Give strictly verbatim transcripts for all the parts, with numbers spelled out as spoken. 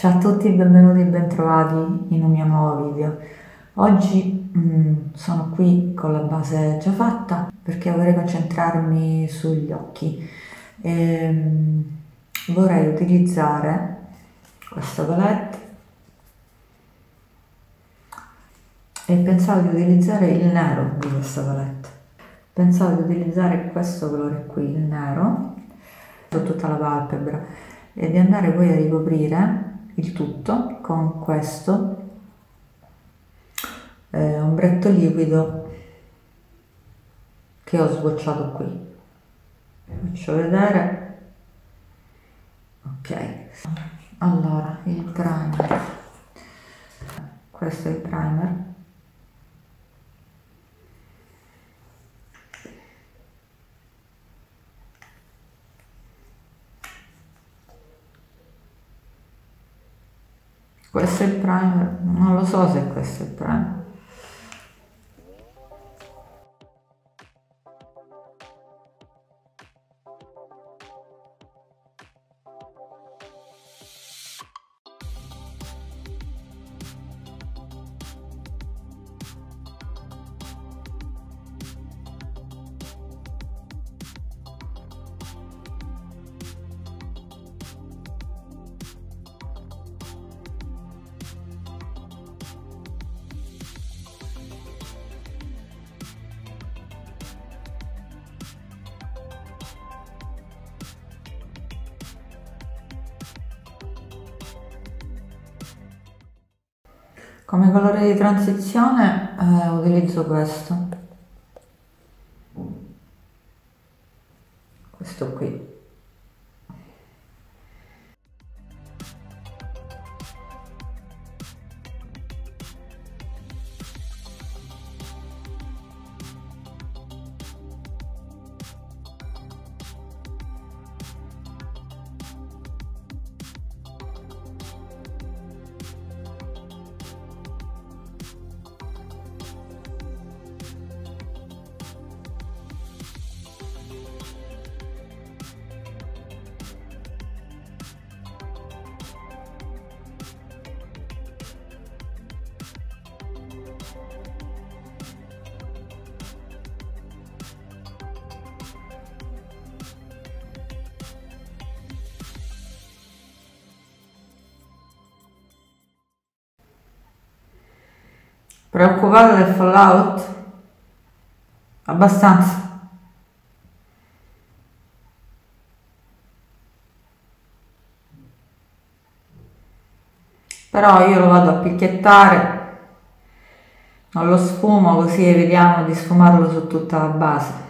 Ciao a tutti, benvenuti e bentrovati in un mio nuovo video. Oggi mh, sono qui con la base già fatta perché vorrei concentrarmi sugli occhi e mh, vorrei utilizzare questa palette e pensavo di utilizzare il nero di questa palette. Pensavo di utilizzare questo colore qui, il nero, su tutta la palpebra e di andare poi a ricoprire il tutto con questo eh, ombretto liquido che ho sbocciato qui. Faccio vedere. Ok, allora il primer, questo è il primer, questo è il primer, non lo so se questo è il primer. Come colore di transizione eh, utilizzo questo, questo qui. Preoccupata del fallout? Abbastanza. Però io lo vado a picchiettare, non lo sfumo, così evitiamo di sfumarlo su tutta la base.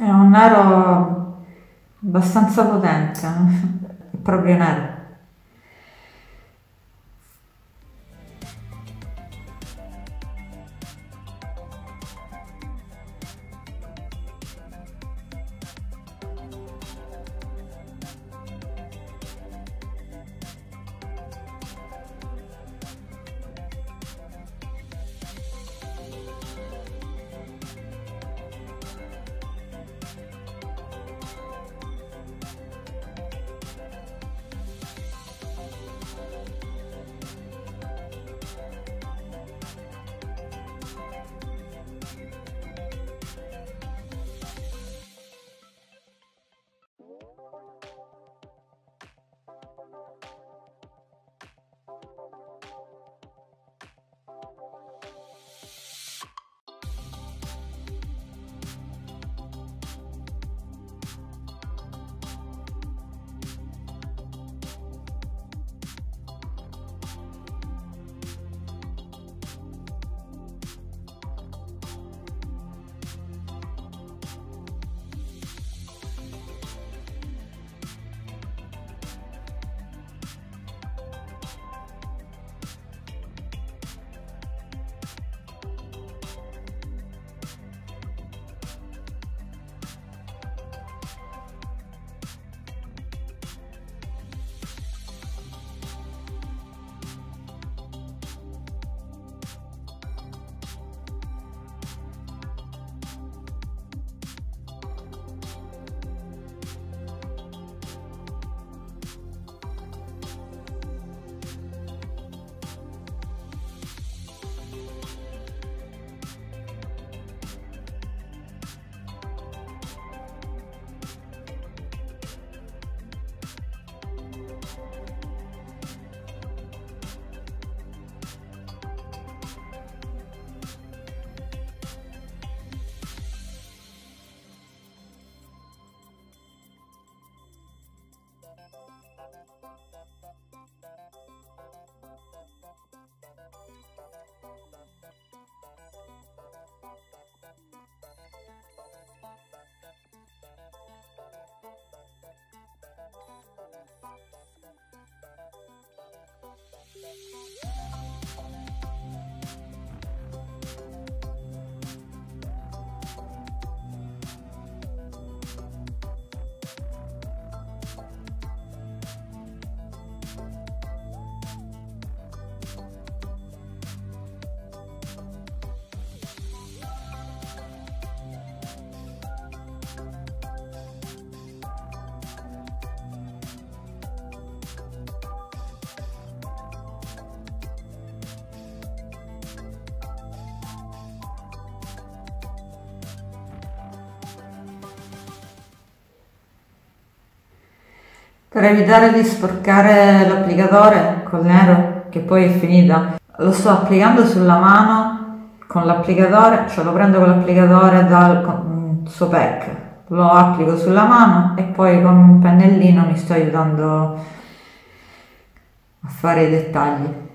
È un nero abbastanza potente, è proprio nero. per evitare di sporcare l'applicatore col nero, che poi è finita. Lo sto applicando sulla mano con l'applicatore, cioè lo prendo con l'applicatore dal suo pack, lo applico sulla mano e poi con un pennellino mi sto aiutando a fare i dettagli.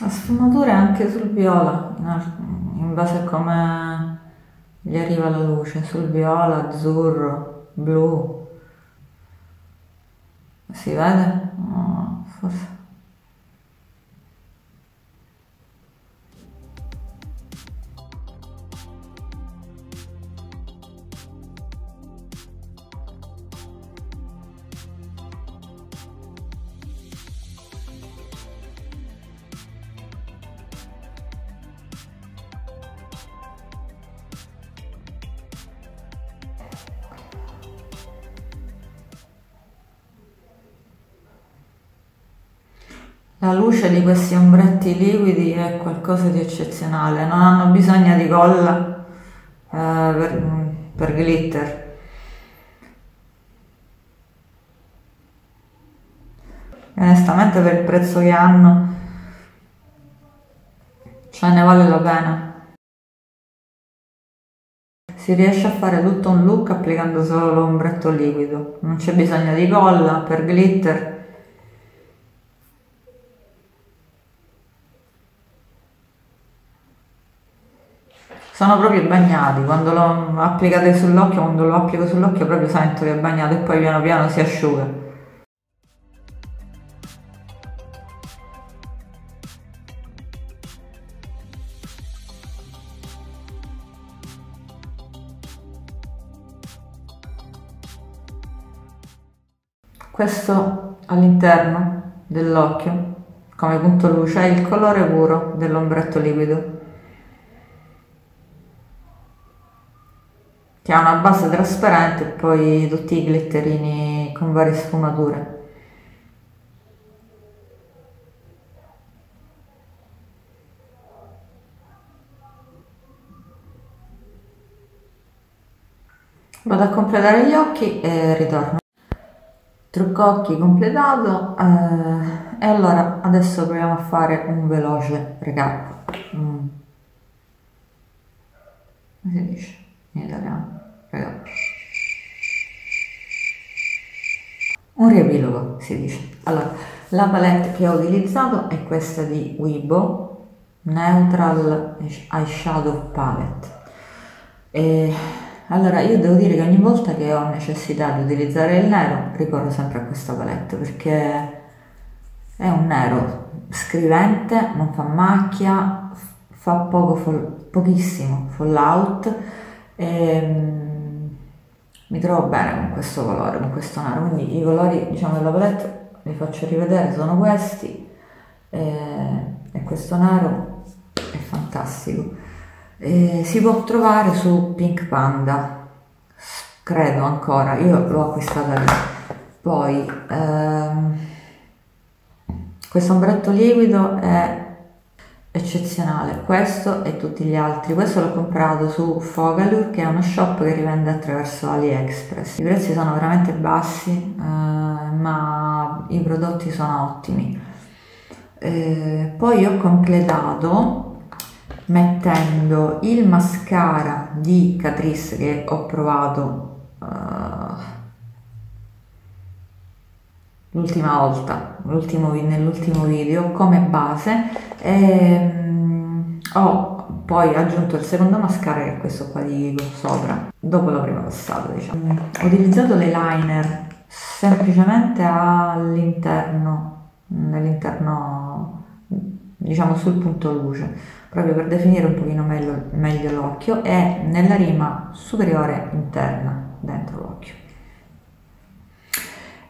La sfumatura è anche sul viola, in base a come gli arriva la luce, sul viola, azzurro, blu. Si vede? No, forse. La luce di questi ombretti liquidi è qualcosa di eccezionale, non hanno bisogno di colla eh, per, per glitter. E onestamente per il prezzo che hanno, cioè ne vale la pena. Si riesce a fare tutto un look applicando solo l'ombretto liquido, non c'è bisogno di colla per glitter. Sono proprio bagnati, quando lo applicate sull'occhio, quando lo applico sull'occhio proprio sento che è bagnato e poi piano piano si asciuga. Questo all'interno dell'occhio, come punto luce, è il colore puro dell'ombretto liquido, che ha una base trasparente e poi tutti i glitterini con varie sfumature. Vado a completare gli occhi e ritorno. Trucco occhi completato, eh, e allora adesso proviamo a fare un veloce recap. Mm. Come si dice in italiano? Un riepilogo si dice. Allora, la palette che ho utilizzato è questa di Weibo Neutral Eyeshadow palette. E allora, io devo dire che ogni volta che ho necessità di utilizzare il nero ricorro sempre a questa palette, perché è un nero scrivente, non fa macchia, fa poco fall- pochissimo fallout e mi trovo bene con questo colore, con questo nero. Quindi i colori, diciamo, della palette li faccio rivedere, sono questi, e, e questo nero è fantastico. E si può trovare su Pink Panda, credo ancora, io l'ho acquistata lì. Poi ehm, questo ombretto liquido è eccezionale, questo e tutti gli altri. Questo l'ho comprato su Focallure, che è uno shop che rivende attraverso Aliexpress. I prezzi sono veramente bassi, eh, ma i prodotti sono ottimi. Eh, poi ho completato mettendo il mascara di Catrice che ho provato uh, l'ultima volta, nell'ultimo video, come base, e um, ho poi aggiunto il secondo mascara, che è questo qua di Kiko, sopra, dopo la prima passata, diciamo. Ho utilizzato l'eyeliner semplicemente all'interno, nell'interno, diciamo sul punto luce, proprio per definire un pochino meglio, meglio l'occhio, e nella rima superiore interna, dentro l'occhio.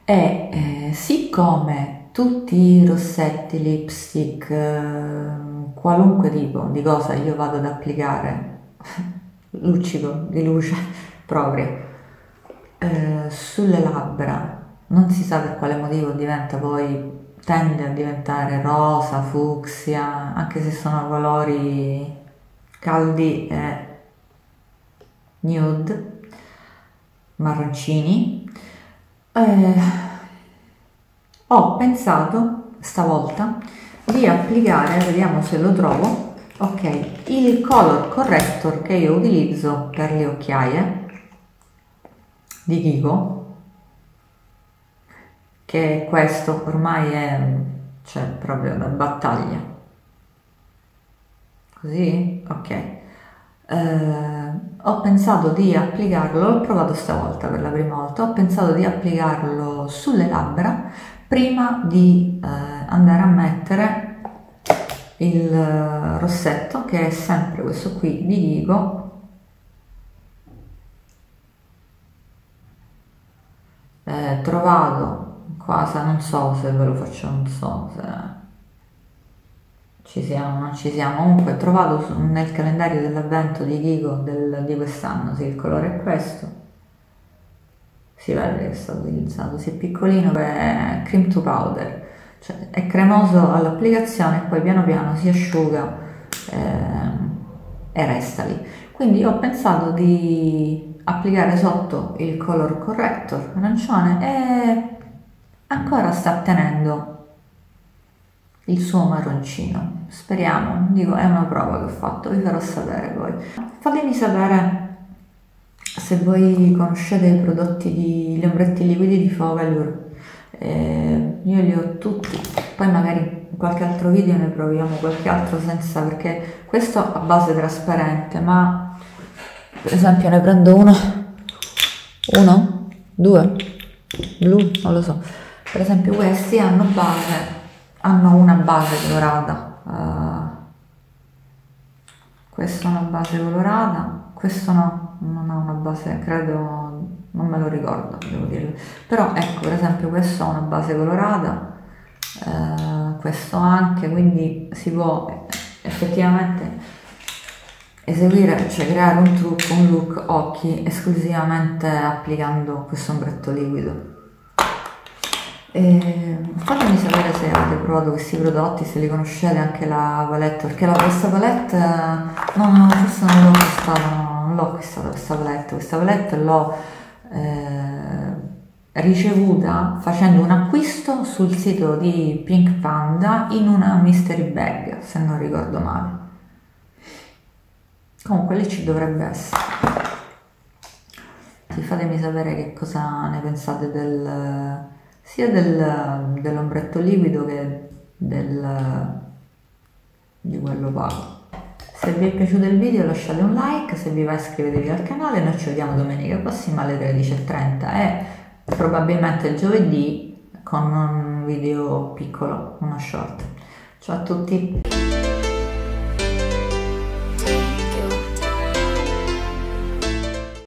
E eh, siccome tutti i rossetti, lipstick, eh, qualunque tipo di cosa io vado ad applicare luccico di luce propria eh, sulle labbra, non si sa per quale motivo diventa poi, tende a diventare rosa, fucsia, anche se sono colori caldi e nude, marroncini. Eh, ho pensato stavolta di applicare, vediamo se lo trovo, ok, il color corrector che io utilizzo per le occhiaie di Kiko, che è questo, ormai è, cioè, proprio da battaglia, così, ok. Eh, ho pensato di applicarlo, l'ho provato stavolta per la prima volta, ho pensato di applicarlo sulle labbra prima di eh, andare a mettere il rossetto, che è sempre questo qui di Kiko, eh, trovato quasi, non so se ve lo faccio, non so se ci siamo, non ci siamo, comunque trovato su, nel calendario dell'avvento di Kiko del, di quest'anno. Sì, il colore è questo, si vede che è stato utilizzato, si è piccolino, è cream to powder, cioè è cremoso all'applicazione e poi piano piano si asciuga ehm, e resta lì. Quindi ho pensato di applicare sotto il color corrector arancione, e ancora sta tenendo il suo marroncino, speriamo, dico, è una prova che ho fatto, vi farò sapere poi. Fatemi sapere se voi conoscete i prodotti, di, gli ombretti liquidi di Focallure. Eh, io li ho tutti, poi magari in qualche altro video ne proviamo qualche altro senza, perché questo a base trasparente, ma per esempio ne prendo uno, uno, due, blu, non lo so, per esempio questi hanno base, hanno una base colorata, uh, questa è una base colorata, questo no, non ha una base, credo, non me lo ricordo, devo dirlo, però ecco, per esempio questo ha una base colorata, eh, questo anche, quindi si può effettivamente eseguire, cioè creare un trucco, un look occhi esclusivamente applicando questo ombretto liquido. E fatemi sapere se avete provato questi prodotti, se li conoscete, anche la palette, perché la, questa palette no, forse non l'ho acquistata, l'ho acquistata questa palette, questa palette l'ho eh, ricevuta facendo un acquisto sul sito di Pink Panda in una mystery bag, se non ricordo male, comunque lì ci dovrebbe essere. Sì, fatemi sapere che cosa ne pensate del, sia del, dell'ombretto liquido che del, di quello opaco. Se vi è piaciuto il video lasciate un like, se vi va iscrivetevi al canale, noi ci vediamo domenica prossima alle tredici e trenta e probabilmente giovedì con un video piccolo, uno short. Ciao a tutti!